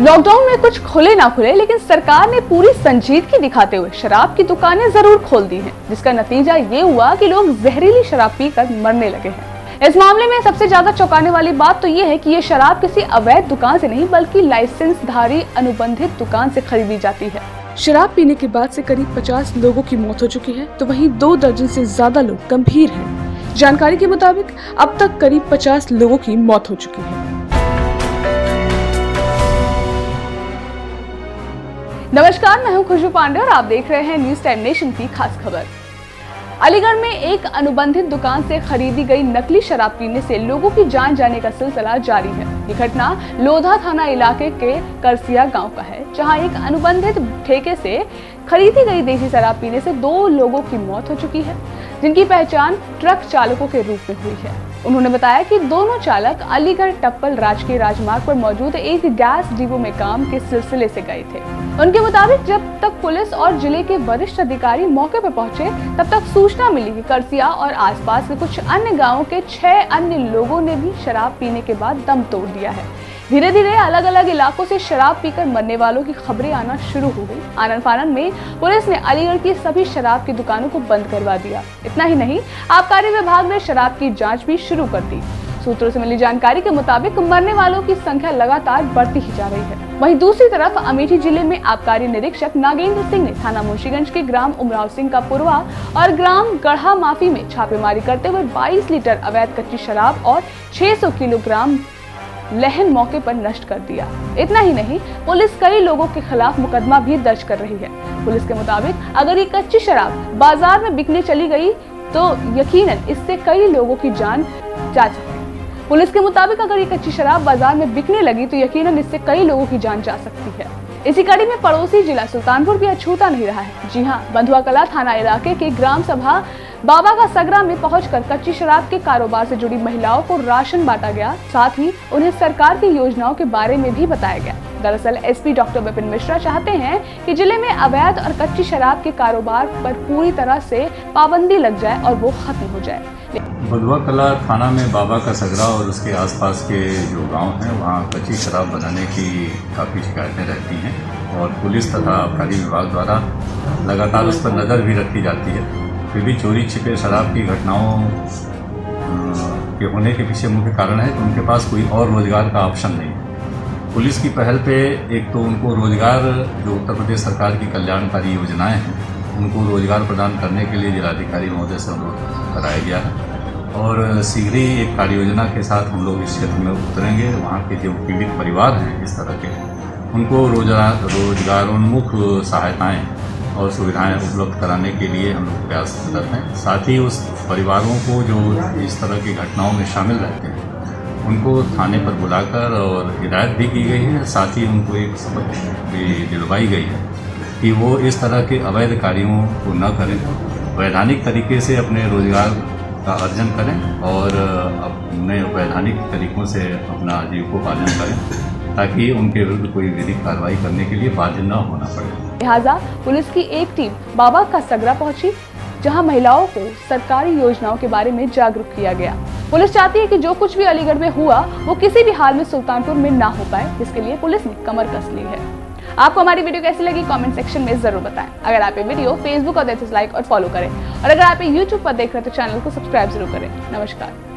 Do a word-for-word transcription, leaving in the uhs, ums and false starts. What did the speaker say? Lockdown में कुछ खुले ना खुले, लेकिन सरकार ने पूरी संजीदगी दिखाते हुए शराब की दुकानें जरूर खोल दी हैं, जिसका नतीजा ये हुआ कि लोग जहरीली शराब पीकर मरने लगे हैं। इस मामले में सबसे ज्यादा चौंकाने वाली बात तो ये है कि ये शराब किसी अवैध दुकान से नहीं बल्कि लाइसेंसधारी अनुबंधित दुकान से खरीदी जाती है। शराब पीने के बाद से करीब पचास लोगों की मौत हो चुकी है, तो वहीं दो दर्जन से ज्यादा लोग गंभीर हैं। जानकारी के मुताबिक अब तक करीब पचास लोगों की मौत हो चुकी है। नमस्कार, मैं हूं खुशू पांडे और आप देख रहे हैं न्यूज टाइम नेशन की खास खबर। अलीगढ़ में एक अनुबंधित दुकान से खरीदी गई नकली शराब पीने से लोगों की जान जाने का सिलसिला जारी है। ये घटना लोधा थाना इलाके के करसिया गांव का है, जहां एक अनुबंधित ठेके से खरीदी गई देसी शराब पीने से दो लोगों की मौत हो चुकी है, जिनकी पहचान ट्रक चालकों के रूप में हुई है। उन्होंने बताया कि दोनों चालक अलीगढ़ टप्पल राजकीय राजमार्ग पर मौजूद एक गैस डिपो में काम के सिलसिले से गए थे। उनके मुताबिक जब तक पुलिस और जिले के वरिष्ठ अधिकारी मौके पर पहुंचे, तब तक सूचना मिली कि करसिया और आसपास के कुछ अन्य गाँव के छह अन्य लोगों ने भी शराब पीने के बाद दम तोड़ दिया है। धीरे धीरे अलग अलग इलाकों से शराब पीकर मरने वालों की खबरें आना शुरू हो गई। आनन फानन में पुलिस ने अलीगढ़ की सभी शराब की दुकानों को बंद करवा दिया। इतना ही नहीं, आबकारी विभाग ने शराब की जांच भी शुरू कर दी। सूत्रों से मिली जानकारी के मुताबिक मरने वालों की संख्या लगातार बढ़ती ही जा रही है। वहीं दूसरी तरफ अमेठी जिले में आबकारी निरीक्षक नागेंद्र सिंह ने थाना मुंशीगंज के ग्राम उमराव सिंह का पुरवा और ग्राम गढ़ा माफी में छापेमारी करते हुए बाईस लीटर अवैध कच्ची शराब और छह सौ किलोग्राम लहन मौके पर नष्ट कर दिया। इतना ही नहीं, पुलिस कई लोगों के खिलाफ मुकदमा भी दर्ज कर रही है। पुलिस के मुताबिक अगर ये कच्ची शराब बाजार में बिकने चली गई तो यकीनन इससे कई लोगों की जान जा सकती है। पुलिस के मुताबिक अगर ये कच्ची शराब बाजार में बिकने लगी तो यकीनन इससे कई लोगों की जान जा सकती है। इसी कड़ी में पड़ोसी जिला सुल्तानपुर भी अछूता नहीं रहा है। जी हां, बंधुआ कला थाना इलाके के ग्राम सभा बाबा का सगरा में पहुंचकर कच्ची शराब के कारोबार से जुड़ी महिलाओं को राशन बांटा गया, साथ ही उन्हें सरकार की योजनाओं के बारे में भी बताया गया। दरअसल एसपी डॉक्टर विपिन मिश्रा चाहते हैं कि जिले में अवैध और कच्ची शराब के कारोबार पर पूरी तरह से पाबंदी लग जाए और वो खत्म हो जाए। बंधुआ कला थाना में बाबा का सगरा और उसके आसपास के जो गाँव है, वहाँ कच्ची शराब बनाने की काफ़ी शिकायतें रहती हैं और पुलिस तथा आबकारी विभाग द्वारा लगातार उस पर नज़र भी रखी जाती है। फिर भी चोरी छिपे शराब की घटनाओं के होने के पीछे मुख्य कारण है कि उनके पास कोई और रोज़गार का ऑप्शन नहीं है। पुलिस की पहल पे एक तो उनको रोज़गार, जो उत्तर प्रदेश सरकार की कल्याणकारी योजनाएं हैं, उनको रोज़गार प्रदान करने के लिए जिलाधिकारी महोदय से अनुरोध कराया गया है और शीघ्र ही एक कार्य योजना के साथ हम लोग इस क्षेत्र में उतरेंगे। वहाँ के जो पीड़ित परिवार हैं इस तरह के, उनको रोजगार रोजगारोन्मुख सहायताएँ और सुविधाएं उपलब्ध कराने के लिए हम लोग प्रयासरत हैं। साथ ही उस परिवारों को जो इस तरह की घटनाओं में शामिल रहते हैं, उनको थाने पर बुलाकर और हिदायत भी की गई है। साथ ही उनको एक शपथ भी दिलवाई गई है कि वो इस तरह के अवैध कार्यों को न करें, वैधानिक तरीके से अपने रोजगार का अर्जन करें और अपने वैधानिक तरीक़ों से अपना आजीविकोपार्जन करें, ताकि उनके विरुद्ध कोई विधिक कार्रवाई करने के लिए बाध्य न होना पड़े। लिहाजा पुलिस की एक टीम बाबा का सगरा पहुंची, जहां महिलाओं को सरकारी योजनाओं के बारे में जागरूक किया गया। पुलिस चाहती है कि जो कुछ भी अलीगढ़ में हुआ वो किसी भी हाल में सुल्तानपुर में ना हो पाए, जिसके लिए पुलिस ने कमर कस ली है। आपको हमारी वीडियो कैसी लगी कमेंट सेक्शन में जरूर बताएं। अगर आप ये वीडियो फेसबुक और लाइक और फॉलो करें और अगर आप यूट्यूब पर देख रहे हैं तो चैनल को सब्सक्राइब जरूर करें। नमस्कार।